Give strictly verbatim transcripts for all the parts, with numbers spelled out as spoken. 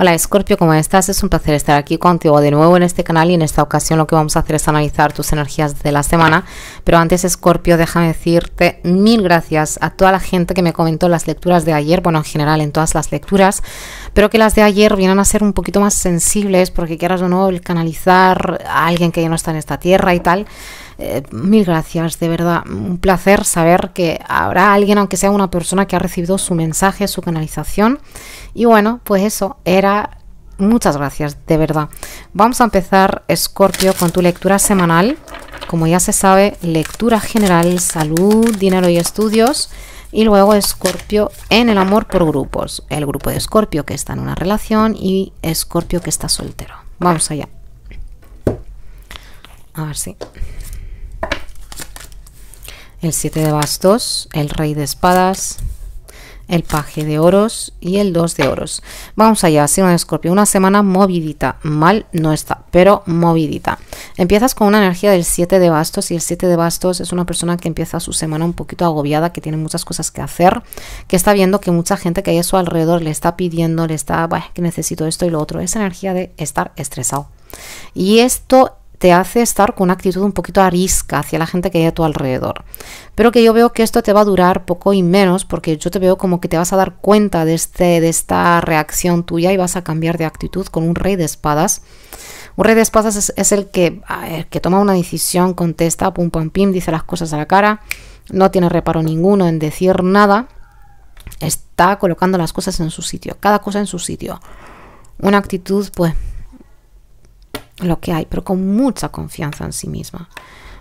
Hola Escorpio, ¿cómo estás? Es un placer estar aquí contigo de nuevo en este canal, y en esta ocasión lo que vamos a hacer es analizar tus energías de la semana. Pero antes, Escorpio, déjame decirte mil gracias a toda la gente que me comentó las lecturas de ayer, bueno, en general en todas las lecturas, pero que las de ayer vienen a ser un poquito más sensibles, porque quieras o no, el canalizar a alguien que ya no está en esta tierra y tal. Eh, mil gracias, de verdad, un placer saber que habrá alguien, aunque sea una persona, que ha recibido su mensaje, su canalización. Y bueno, pues eso era, muchas gracias, de verdad. Vamos a empezar, Escorpio, con tu lectura semanal. Como ya se sabe, lectura general, salud, dinero y estudios. Y luego Escorpio en el amor por grupos. El grupo de Escorpio que está en una relación y Escorpio que está soltero. Vamos allá. A ver si... El siete de bastos, el rey de espadas, el paje de oros y el dos de oros. Vamos allá, signo de Escorpio. Una semana movidita. Mal no está, pero movidita. Empiezas con una energía del siete de bastos, y el siete de bastos es una persona que empieza su semana un poquito agobiada, que tiene muchas cosas que hacer, que está viendo que mucha gente que hay a su alrededor le está pidiendo, le está, bueno, que necesito esto y lo otro. Es energía de estar estresado. Y esto te hace estar con una actitud un poquito arisca hacia la gente que hay a tu alrededor. Pero que yo veo que esto te va a durar poco y menos, porque yo te veo como que te vas a dar cuenta de, este, de esta reacción tuya y vas a cambiar de actitud con un rey de espadas. Un rey de espadas es, es el que, ver, que toma una decisión, contesta, pum pam pim, dice las cosas a la cara, no tiene reparo ninguno en decir nada, está colocando las cosas en su sitio, cada cosa en su sitio. Una actitud, pues... lo que hay, pero con mucha confianza en sí misma.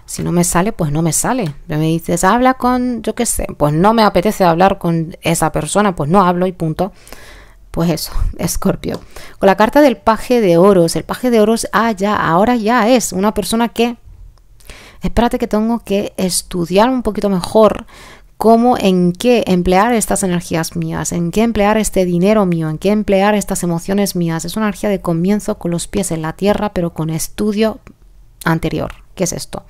Si no me sale, pues no me sale. Me dices, habla con, yo qué sé, pues no me apetece hablar con esa persona, pues no hablo y punto. Pues eso, Escorpio. Con la carta del paje de oros, el paje de oros, ah, ya, ahora ya es una persona que, espérate que tengo que estudiar un poquito mejor cómo, en qué emplear estas energías mías, en qué emplear este dinero mío, en qué emplear estas emociones mías. Es una energía de comienzo con los pies en la tierra, pero con estudio anterior. ¿Qué es esto?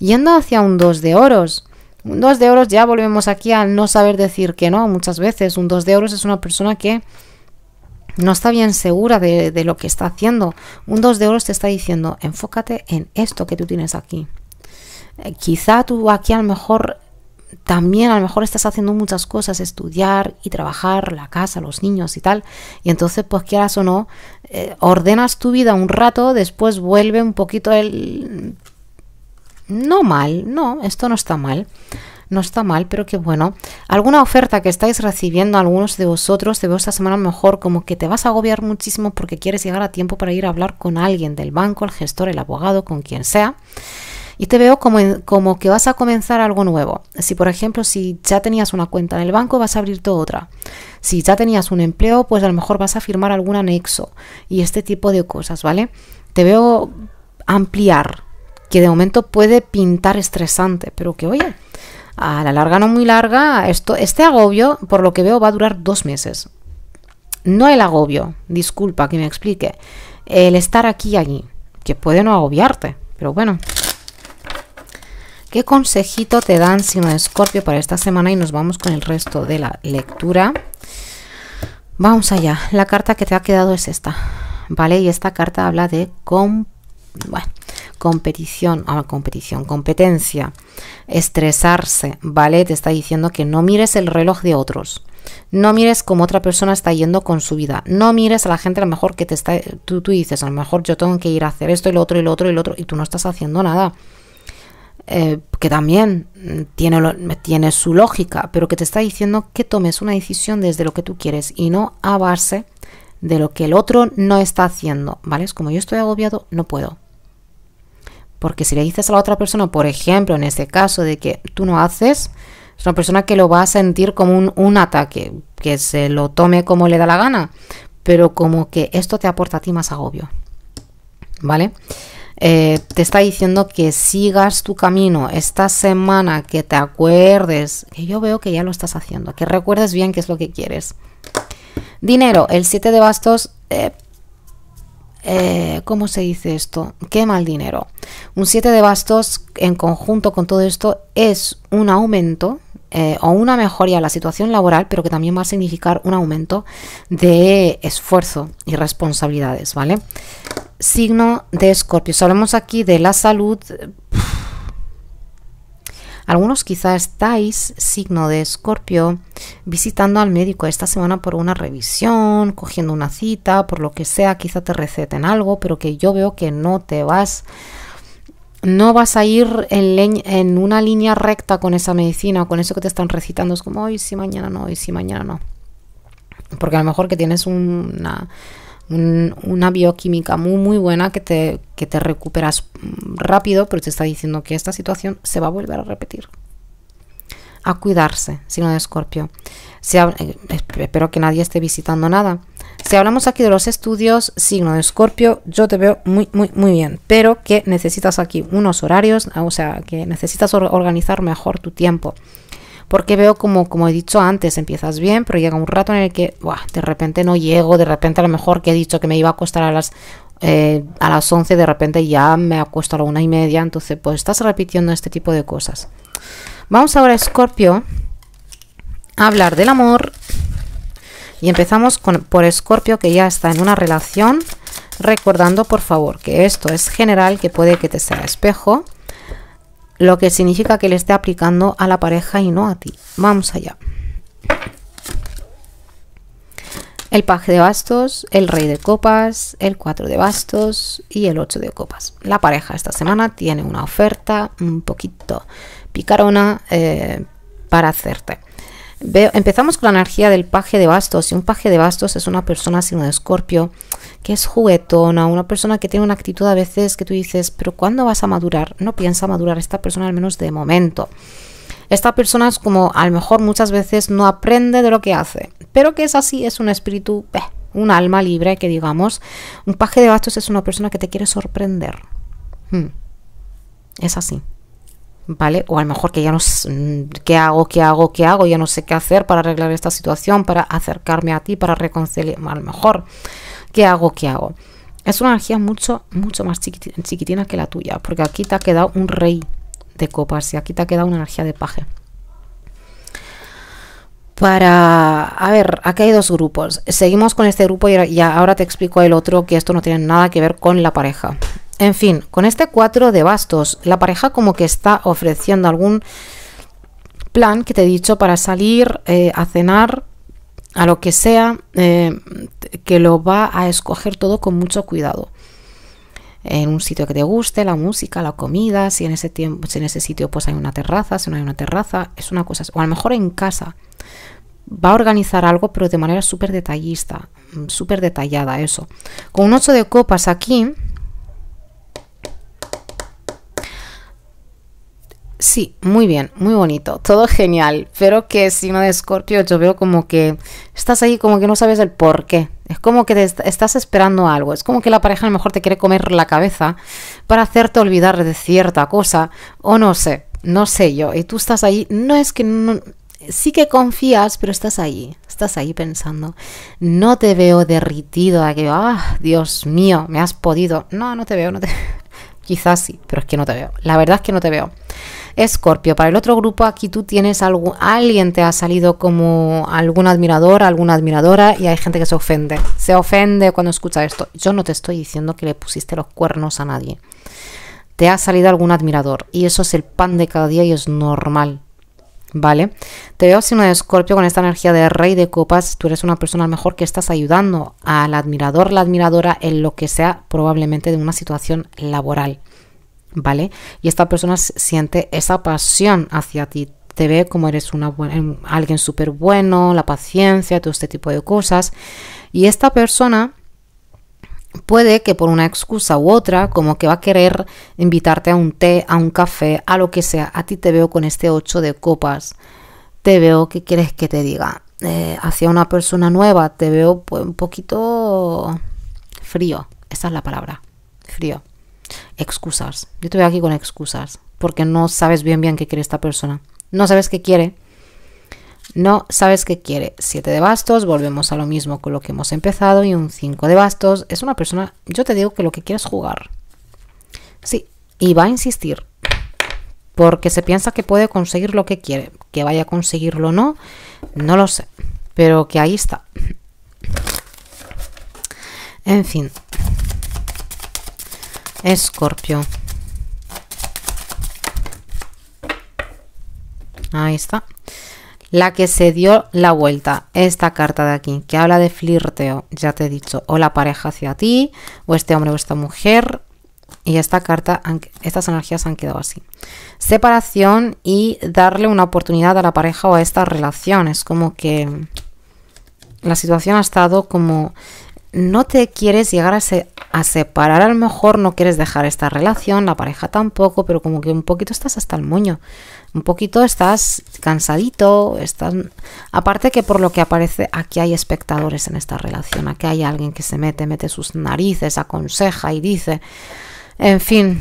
Yendo hacia un dos de oros. Un dos de oros, ya volvemos aquí al no saber decir que no muchas veces. Un dos de oros es una persona que no está bien segura de, de lo que está haciendo. Un dos de oros te está diciendo, enfócate en esto que tú tienes aquí. Eh, quizá tú aquí a lo mejor... también a lo mejor estás haciendo muchas cosas, estudiar y trabajar, la casa, los niños y tal, y entonces pues quieras o no, eh, ordenas tu vida un rato, después vuelve un poquito el... no mal, no, esto no está mal, no está mal, pero que bueno, alguna oferta que estáis recibiendo algunos de vosotros, te veo esta semana mejor, como que te vas a agobiar muchísimo porque quieres llegar a tiempo para ir a hablar con alguien del banco, el gestor, el abogado, con quien sea. Y te veo como, como que vas a comenzar algo nuevo. Si, por ejemplo, si ya tenías una cuenta en el banco, vas a abrirte otra. Si ya tenías un empleo, pues a lo mejor vas a firmar algún anexo y este tipo de cosas, ¿vale? Te veo ampliar, que de momento puede pintar estresante, pero que, oye, a la larga, no muy larga, esto, este agobio, por lo que veo, va a durar dos meses. No el agobio, disculpa que me explique, el estar aquí y allí, que puede no agobiarte, pero bueno... ¿Qué consejito te dan, signo de Escorpio, para esta semana? Y nos vamos con el resto de la lectura. Vamos allá. La carta que te ha quedado es esta, ¿vale? Y esta carta habla de com bueno, competición, ah, competición, competencia, estresarse, ¿vale? Te está diciendo que no mires el reloj de otros. No mires cómo otra persona está yendo con su vida. No mires a la gente a lo mejor que te está... Tú, tú dices, a lo mejor yo tengo que ir a hacer esto y lo otro y lo otro y lo otro y tú no estás haciendo nada. Eh, que también tiene, lo, tiene su lógica, pero que te está diciendo que tomes una decisión desde lo que tú quieres y no a base de lo que el otro no está haciendo, ¿vale? Es como yo estoy agobiado, no puedo. Porque si le dices a la otra persona, por ejemplo, en este caso de que tú no haces, es una persona que lo va a sentir como un, un ataque, que se lo tome como le da la gana, pero como que esto te aporta a ti más agobio, ¿vale? Eh, te está diciendo que sigas tu camino esta semana, que te acuerdes, que yo veo que ya lo estás haciendo, que recuerdes bien qué es lo que quieres. Dinero, el siete de bastos, eh, eh, ¿cómo se dice esto? Quema el dinero. Un siete de bastos en conjunto con todo esto es un aumento eh, o una mejoría en la situación laboral, pero que también va a significar un aumento de esfuerzo y responsabilidades, ¿vale? Signo de Escorpio. Si hablamos aquí de la salud, pff, algunos quizá estáis, signo de Escorpio, visitando al médico esta semana por una revisión, cogiendo una cita, por lo que sea, quizá te receten algo, pero que yo veo que no te vas, no vas a ir en, en una línea recta con esa medicina o con eso que te están recitando. Es como hoy sí, mañana no, hoy sí, mañana no. Porque a lo mejor que tienes una... una bioquímica muy muy buena que te, que te recuperas rápido, pero te está diciendo que esta situación se va a volver a repetir. A cuidarse, signo de Escorpio. Si ha, eh, espero que nadie esté visitando nada. Si hablamos aquí de los estudios, signo de Escorpio, yo te veo muy muy muy bien, pero que necesitas aquí unos horarios, o sea, que necesitas organizar mejor tu tiempo. Porque veo como, como he dicho antes, empiezas bien, pero llega un rato en el que buah, de repente no llego, de repente a lo mejor que he dicho que me iba a acostar a las, eh, a las once, de repente ya me acuesto a la una y media, entonces pues estás repitiendo este tipo de cosas. Vamos ahora, Escorpio, a hablar del amor y empezamos con, por Escorpio que ya está en una relación, recordando por favor que esto es general, que puede que te sea espejo, lo que significa que le esté aplicando a la pareja y no a ti. Vamos allá. El paje de bastos, el rey de copas, el cuatro de bastos y el ocho de copas. La pareja esta semana tiene una oferta un poquito picarona eh, para hacerte. Veo, empezamos con la energía del paje de bastos. Y un paje de bastos es una persona, signo de Escorpio, que es juguetona, una persona que tiene una actitud a veces que tú dices, pero ¿cuándo vas a madurar? No piensa madurar esta persona, al menos de momento. Esta persona es como, a lo mejor muchas veces no aprende de lo que hace, pero que es así, es un espíritu, eh, un alma libre, que digamos. Un paje de bastos es una persona que te quiere sorprender. Hmm. Es así. ¿Vale? O a lo mejor que ya no sé qué hago, qué hago, qué hago, ya no sé qué hacer para arreglar esta situación, para acercarme a ti, para reconciliarme, a lo mejor, qué hago, qué hago. Es una energía mucho, mucho más chiquitina que la tuya, porque aquí te ha quedado un rey de copas y aquí te ha quedado una energía de paje. Para, a ver, aquí hay dos grupos. Seguimos con este grupo y ya ahora te explico el otro, que esto no tiene nada que ver con la pareja. En fin, con este cuatro de bastos, la pareja como que está ofreciendo algún plan que te he dicho para salir eh, a cenar, a lo que sea, eh, que lo va a escoger todo con mucho cuidado. En un sitio que te guste, la música, la comida, si en ese tiempo, si en ese sitio pues hay una terraza, si no hay una terraza, es una cosa, o a lo mejor en casa. Va a organizar algo, pero de manera súper detallista, súper detallada eso. Con un ocho de copas aquí... Sí, muy bien, muy bonito, todo genial, pero que signo de Escorpio, yo veo como que estás ahí como que no sabes el por qué, es como que te est- estás esperando algo, es como que la pareja a lo mejor te quiere comer la cabeza para hacerte olvidar de cierta cosa, o no sé, no sé yo, y tú estás ahí, no es que no, sí que confías, pero estás ahí, estás ahí pensando, no te veo derretido, a que, ah, Dios mío, me has podido, no, no te veo, no te quizás sí, pero es que no te veo, la verdad es que no te veo. Escorpio, para el otro grupo aquí tú tienes algo, alguien te ha salido como algún admirador, alguna admiradora y hay gente que se ofende, se ofende cuando escucha esto. Yo no te estoy diciendo que le pusiste los cuernos a nadie, te ha salido algún admirador y eso es el pan de cada día y es normal, ¿vale? Te veo signo de Escorpio con esta energía de rey de copas, tú eres una persona mejor que estás ayudando al admirador, la admiradora en lo que sea probablemente de una situación laboral. ¿Vale? Y esta persona siente esa pasión hacia ti, te ve como eres una buena, alguien súper bueno, la paciencia, todo este tipo de cosas. Y esta persona puede que por una excusa u otra, como que va a querer invitarte a un té, a un café, a lo que sea. A ti te veo con este ocho de copas, te veo, ¿qué quieres que te diga? Eh, hacia una persona nueva, te veo pues, un poquito frío, esa es la palabra, frío. Excusas, yo te veo aquí con excusas porque no sabes bien bien qué quiere esta persona, no sabes qué quiere, no sabes qué quiere. Siete de bastos, volvemos a lo mismo con lo que hemos empezado, y un cinco de bastos es una persona, yo te digo que lo que quiere es jugar, sí, y va a insistir, porque se piensa que puede conseguir lo que quiere. Que vaya a conseguirlo o no, no lo sé, pero que ahí está. En fin, Escorpio. Ahí está. La que se dio la vuelta, esta carta de aquí, que habla de flirteo, ya te he dicho, o la pareja hacia ti, o este hombre o esta mujer, y esta carta, estas energías han quedado así. Separación y darle una oportunidad a la pareja o a esta relación. Es como que la situación ha estado como, no te quieres llegar a, se, a separar, a lo mejor no quieres dejar esta relación, la pareja tampoco, pero como que un poquito estás hasta el moño. Un poquito estás cansadito, estás... aparte que por lo que aparece aquí hay espectadores en esta relación, aquí hay alguien que se mete, mete sus narices, aconseja y dice, en fin,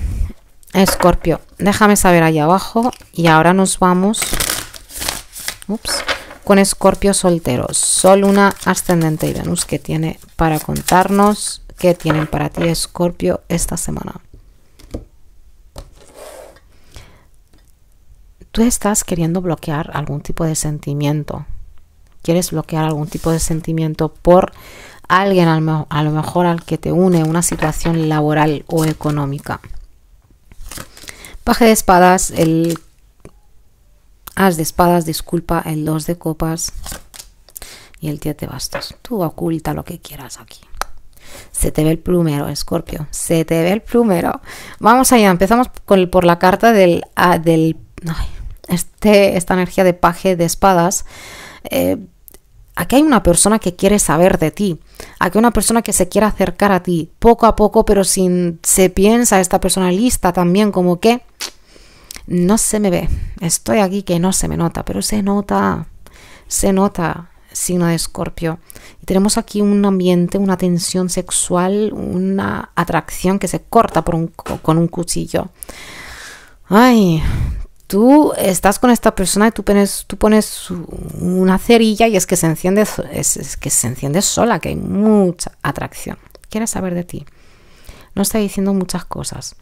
Escorpio, déjame saber ahí abajo. Y ahora nos vamos, ups, con Escorpio soltero, Sol, Luna, Ascendente y Venus, que tiene para contarnos, qué tienen para ti Escorpio esta semana. Tú estás queriendo bloquear algún tipo de sentimiento. Quieres bloquear algún tipo de sentimiento por alguien, a lo mejor al que te une una situación laboral o económica. Paje de espadas, el as de espadas, disculpa, el dos de copas y el diez de bastos. Tú oculta lo que quieras aquí. Se te ve el plumero, Escorpio. Se te ve el plumero. Vamos allá, empezamos con, por la carta del... A, del ay, Este, esta energía de paje de espadas, eh, aquí hay una persona que quiere saber de ti, aquí hay una persona que se quiere acercar a ti poco a poco, pero sin, se piensa esta persona lista también, como que no se me ve, estoy aquí que no se me nota, pero se nota, se nota, signo de Escorpio. Y tenemos aquí un ambiente, una tensión sexual, una atracción que se corta por un, con un cuchillo. Ay... Tú estás con esta persona y tú pones, tú pones una cerilla y es que se enciende, es, es que se enciende sola, que hay mucha atracción. Quiere saber de ti. No está diciendo muchas cosas,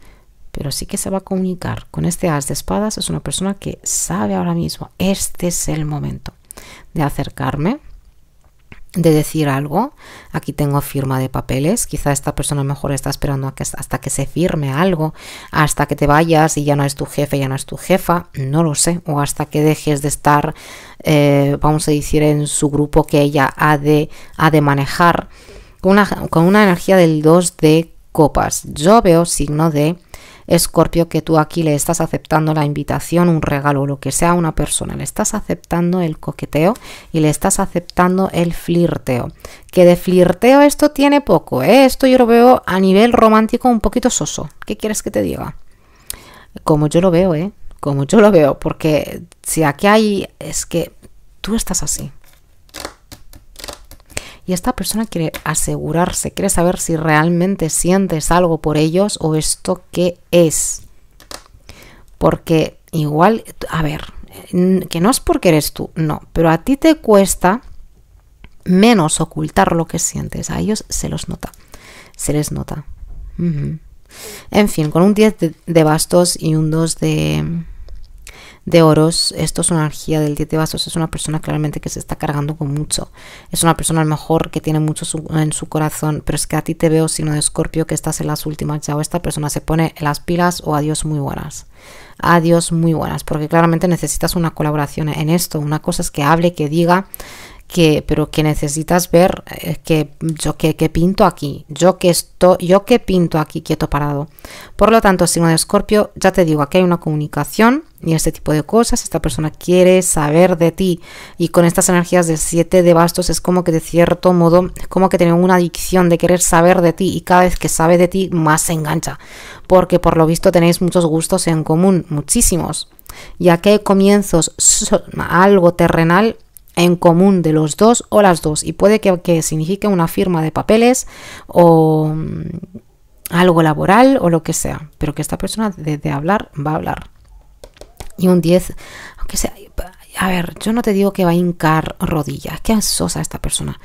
pero sí que se va a comunicar. Con este as de espadas es una persona que sabe ahora mismo, este es el momento de acercarme, de decir algo. Aquí tengo firma de papeles, quizá esta persona a lo mejor está esperando a que, hasta que se firme algo, hasta que te vayas y ya no es tu jefe, ya no es tu jefa, no lo sé, o hasta que dejes de estar, eh, vamos a decir, en su grupo que ella ha de, ha de manejar, una, con una energía del dos de copas. Yo veo, signo de Escorpio, que tú aquí le estás aceptando la invitación, un regalo o lo que sea a una persona, le estás aceptando el coqueteo y le estás aceptando el flirteo, que de flirteo esto tiene poco, ¿eh? Esto yo lo veo a nivel romántico un poquito soso, ¿qué quieres que te diga? Como yo lo veo, ¿eh? Como yo lo veo, porque si aquí hay, es que tú estás así. Y esta persona quiere asegurarse, quiere saber si realmente sientes algo por ellos o esto qué es. Porque igual, a ver, que no es porque eres tú, no, pero a ti te cuesta menos ocultar lo que sientes. A ellos se los nota, se les nota. Uh-huh. En fin, con un diez de, de bastos y un dos de... de oros, esto es una energía del diez de bastos, es una persona claramente que se está cargando con mucho, es una persona a lo mejor que tiene mucho su, en su corazón, pero es que a ti te veo, signo de Escorpio, que estás en las últimas ya, o esta persona se pone en las pilas o adiós muy buenas, adiós muy buenas, porque claramente necesitas una colaboración en esto. Una cosa es que hable, que diga, que, pero que necesitas ver eh, que yo que, que pinto aquí, yo que estoy, yo que pinto aquí quieto parado. Por lo tanto, signo de Escorpio, ya te digo, aquí hay una comunicación y este tipo de cosas, esta persona quiere saber de ti, y con estas energías de siete de bastos es como que de cierto modo, es como que tienen una adicción de querer saber de ti, y cada vez que sabe de ti más se engancha, porque por lo visto tenéis muchos gustos en común, muchísimos, y aquí hay comienzos, algo terrenal en común de los dos o las dos, y puede que, que signifique una firma de papeles o algo laboral o lo que sea, pero que esta persona de, de hablar va a hablar. Y un diez, aunque sea, a ver, yo no te digo que va a hincar rodillas, que es sosa esta persona,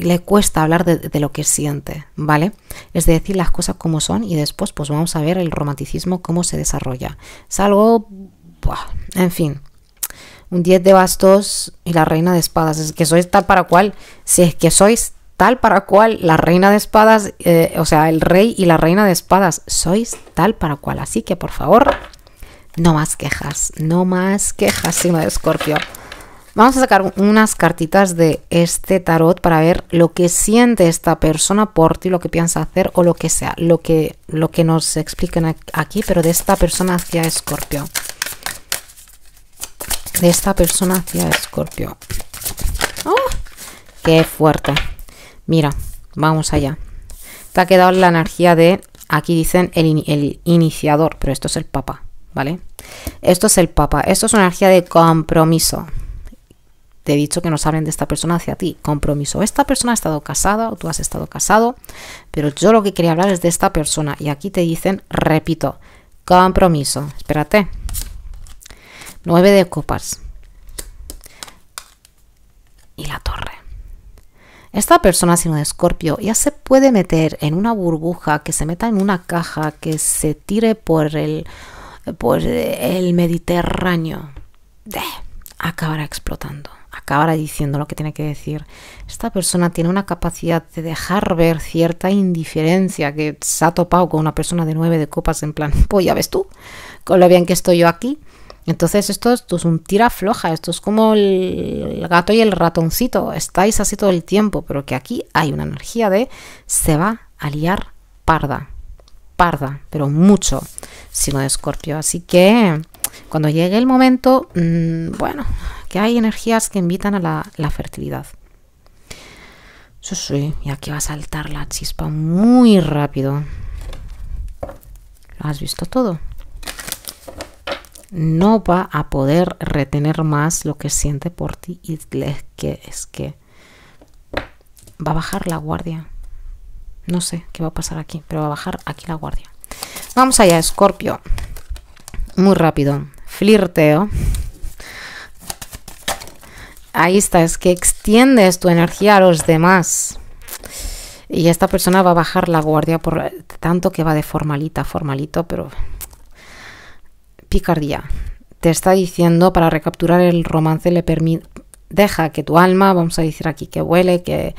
le cuesta hablar de, de lo que siente, ¿vale? Es decir, las cosas como son, y después pues vamos a ver el romanticismo cómo se desarrolla. Es algo, buah, en fin, un diez de bastos y la reina de espadas. Es que sois tal para cual, si es que sois tal para cual la reina de espadas, eh, o sea, el rey y la reina de espadas, sois tal para cual. Así que por favor, no más quejas, no más quejas, signo de Escorpio. Vamos a sacar unas cartitas de este tarot para ver lo que siente esta persona por ti, lo que piensa hacer o lo que sea, lo que, lo que nos explican aquí, pero de esta persona hacia Escorpio. De esta persona hacia Escorpio. ¡Oh! ¡Qué fuerte! Mira, vamos allá. Te ha quedado la energía de, aquí dicen el, in, el iniciador, pero esto es el Papa, ¿vale? Esto es el Papa, esto es una energía de compromiso. Te he dicho que nos hablen de esta persona hacia ti. Compromiso. Esta persona ha estado casada o tú has estado casado, pero yo lo que quería hablar es de esta persona. Y aquí te dicen, repito, compromiso. Espérate. Nueve de copas. Y la torre. Esta persona, signo de Escorpio, ya se puede meter en una burbuja, que se meta en una caja, que se tire por el, por el Mediterráneo. De, acabará explotando. Acabará diciendo lo que tiene que decir. Esta persona tiene una capacidad de dejar ver cierta indiferencia, que se ha topado con una persona de nueve de copas en plan, pues ya ves tú, con lo bien que estoy yo aquí. Entonces esto, esto es un tira floja, esto es como el, el gato y el ratoncito, estáis así todo el tiempo, pero que aquí hay una energía de se va a liar parda, parda, pero mucho, signo de Escorpio. Así que cuando llegue el momento, mmm, bueno, que hay energías que invitan a la, la fertilidad. Eso sí, y aquí va a saltar la chispa muy rápido. ¿Lo has visto todo? No va a poder retener más lo que siente por ti, y es que, es que va a bajar la guardia. No sé qué va a pasar aquí, pero va a bajar aquí la guardia. Vamos allá, Escorpio. Muy rápido. Flirteo. Ahí está, es que extiendes tu energía a los demás. Y esta persona va a bajar la guardia por tanto que va de formalita, formalito, pero... Picardía. Te está diciendo, para recapturar el romance, le permite, deja que tu alma, vamos a decir aquí, que huele, que,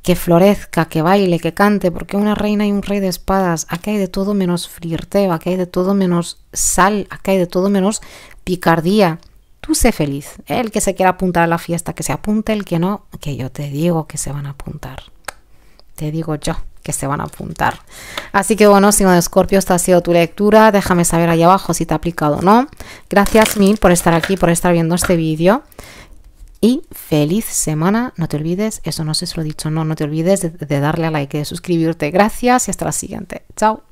que florezca, que baile, que cante, porque una reina y un rey de espadas, aquí hay de todo menos flirteo, aquí hay de todo menos sal, aquí hay de todo menos picardía. Tú sé feliz, el que se quiera apuntar a la fiesta, que se apunte, el que no, que yo te digo que se van a apuntar, te digo yo. Que se van a apuntar. Así que bueno, signo de Escorpio, esta ha sido tu lectura. Déjame saber ahí abajo si te ha aplicado o no. Gracias mil por estar aquí, por estar viendo este vídeo. Y feliz semana. No te olvides, eso no sé si lo he dicho, no, no te olvides de, de darle a like y de suscribirte. Gracias y hasta la siguiente. Chao.